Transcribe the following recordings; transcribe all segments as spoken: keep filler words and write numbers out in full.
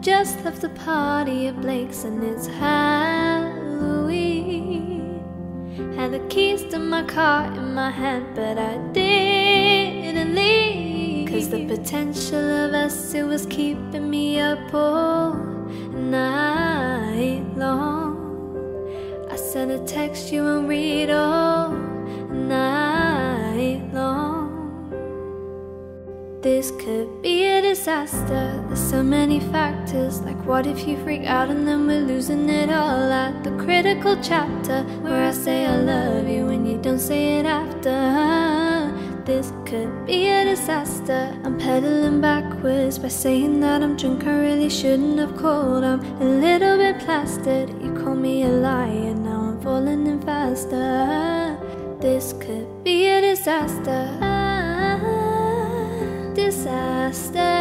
I've just left the party at Blake's and it's Halloween. Had the keys to my car in my hand, but I didn't leave, 'cause the potential of us, it was keeping me up all night long. I sent a text you won't read all night long. This could be a disaster, there's so many factors. Like what if you freak out and then we're losing it all at the critical chapter, where I say I love you and you don't say it after. This could be a disaster, I'm pedaling backwards by saying that I'm drunk, I really shouldn't have called. I'm a little bit plastered, you call me a liar, now I'm falling in faster. This could be a disaster. Disaster,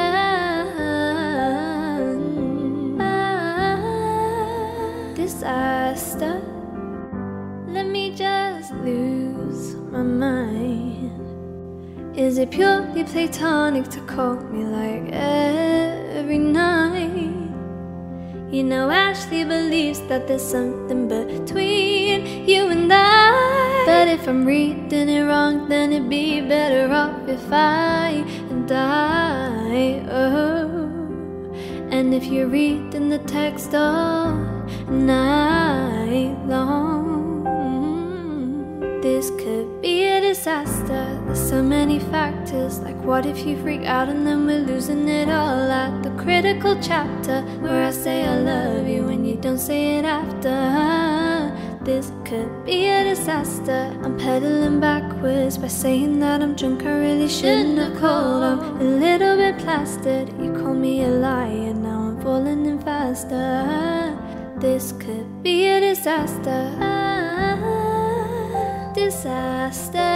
ah, disaster. Let me just lose my mind. Is it purely platonic to call me like every night? You know Ashley believes that there's something between you and I, but if I'm reading it wrong, then it'd be better off if I die, oh. And if you're reading the text all night long, this could be a disaster. There's so many factors. Like what if you freak out and then we're losing it all at the critical chapter, where I say I love you and you don't say it after. This could be a disaster, I'm pedaling backwards by saying that I'm drunk, I really shouldn't have called. I'm a little bit plastered, you call me a liar, now I'm falling in faster. This could be a disaster, ah, disaster.